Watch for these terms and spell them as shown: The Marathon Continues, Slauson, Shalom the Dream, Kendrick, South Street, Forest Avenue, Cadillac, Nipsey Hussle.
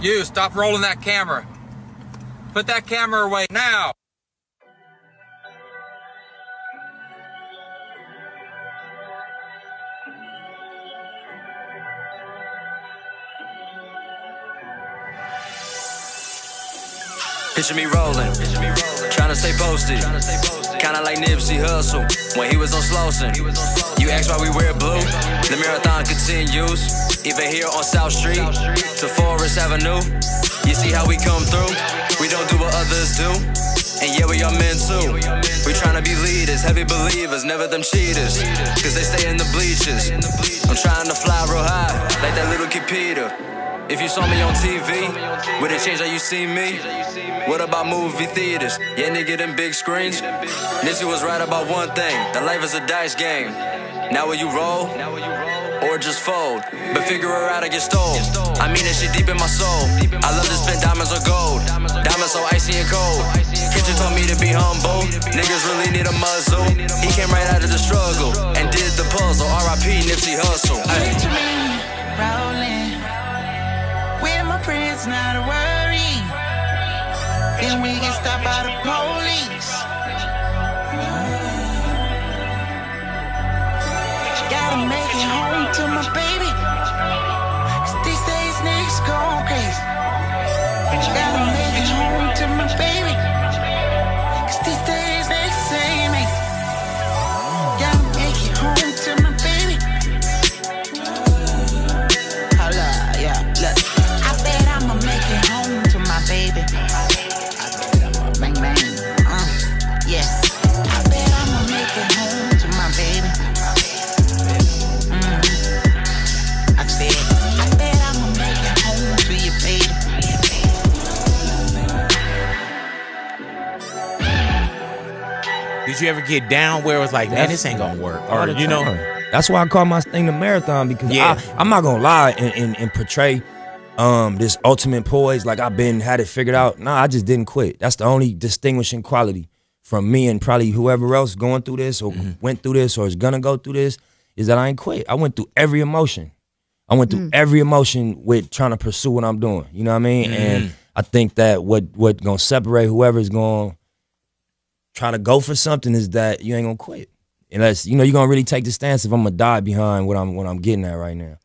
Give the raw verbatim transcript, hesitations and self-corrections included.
You, stop rolling that camera. Put that camera away now. Picture me rolling, tryna stay posted, kinda like Nipsey Hussle when he was on Slauson. You asked why we wear blue, the marathon continues. Even here on South Street to Forest Avenue, you see how we come through. We don't do what others do, and yeah, we are men too. We tryna be leaders, heavy believers, never them cheaters, cause they stay in the bleachers. I'm trying to fly real high, like that little kid Peter. If you saw me on T V, would it change how you see me? What about movie theaters? Yeah, nigga, them big screens. Nipsey was right about one thing, that life is a dice game. Now will you roll, or just fold? But figure her out, I get stole. I mean that shit deep in my soul. I love to spend diamonds or gold, diamonds so icy and cold. Kendrick told me to be humble, niggas really need a muzzle. He came right out of the struggle, and did the puzzle. R I P Nipsey Hussle. Picture me rolling with my friends, not a worry. Then we get stopped by the police. Gotta make it home to my baby, cause these days niggas go crazy. Gotta make it home to my baby, cause these days niggas say me. Gotta make it home to my baby. Hold up, yeah, look, I bet I'ma make it home to my baby. Bang, bang, uh, yeah. I bet I'ma make it home to my baby. Mm. I said, I bet I'ma make it home to your baby. Did you ever get down where it was like, that's, man, this ain't gonna work? Or, you know, that's why I call my thing the marathon, because yeah. I, I'm not gonna lie and, and, and portray Um, this ultimate poise, like I've been had it figured out. Nah, I just didn't quit. That's the only distinguishing quality from me and probably whoever else going through this or mm-hmm. went through this or is gonna go through this, is that I ain't quit. I went through every emotion. I went through mm. every emotion with trying to pursue what I'm doing. You know what I mean? Mm. And I think that what what gonna separate whoever's gonna try to go for something is that you ain't gonna quit. Unless, you know, you're gonna really take the stance if I'm gonna die behind what I'm what I'm getting at right now.